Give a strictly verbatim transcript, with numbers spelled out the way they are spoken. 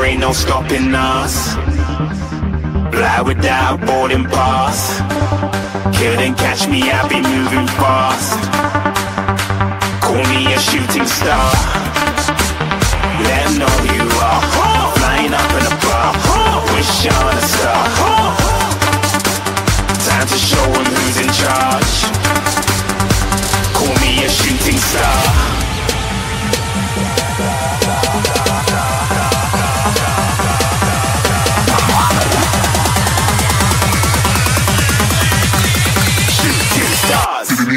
there ain't no stopping us. Fly without boarding pass. Couldn't catch me, I be moving fast. Call me a shooting star. Let 'em know who you are. Flying up in a bar. Wish on a star. Time to show 'em who's in charge. Call me a shooting star.